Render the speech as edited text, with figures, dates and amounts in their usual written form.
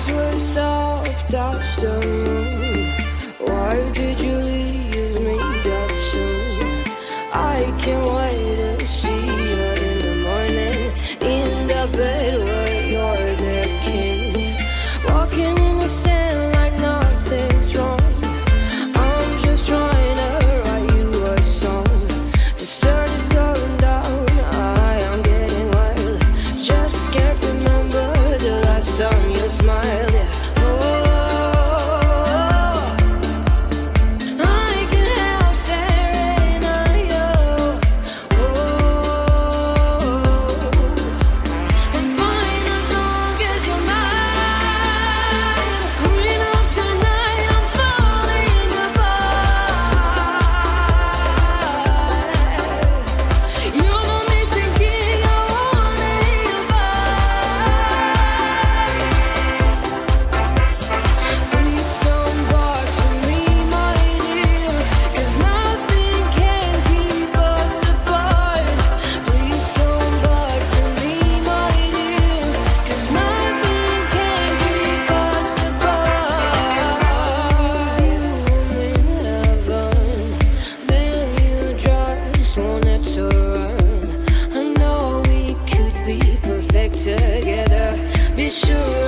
eyes were soft as the moon. Why did you leave me that soon? I can't wait to see you in the morning, in the bed where you're the king, walking in the sand like nothing's wrong. I'm just trying to write you a song. The sun is going down, I am getting wild. Just can't remember the last time you smiled. Together, be sure.